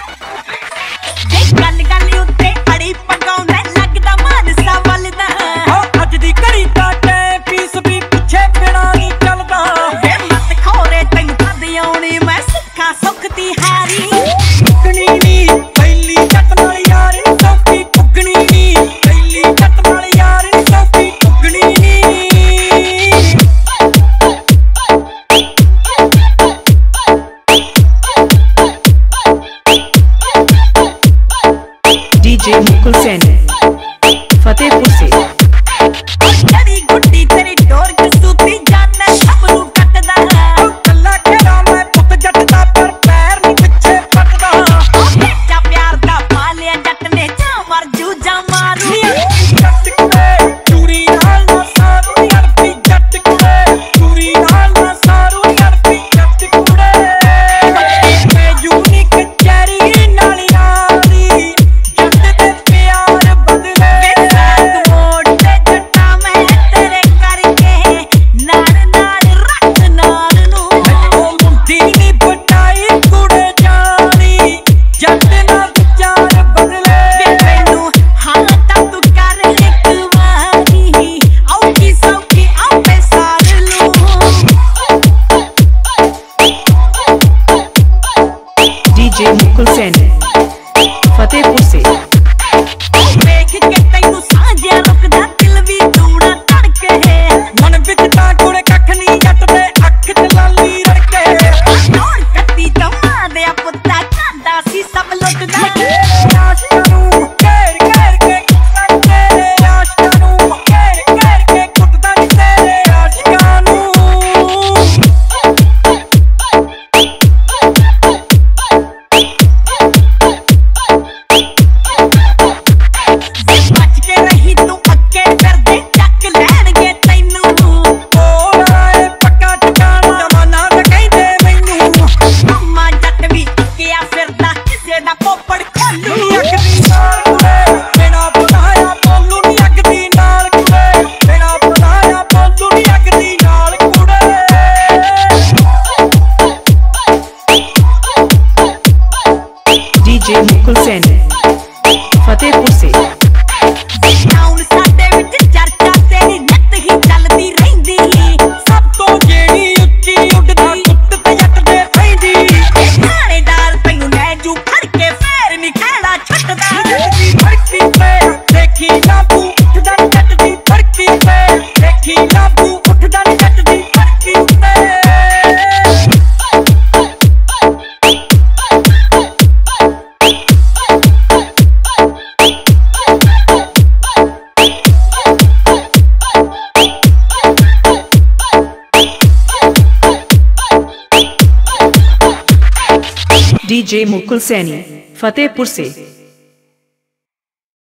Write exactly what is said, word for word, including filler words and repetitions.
सेन फतेहपुर से मुकुल सेन फतेहपुर से डीजे मुकुल सेन फतेहपुर से डीजे मुकुल सैनी फतेहपुर से।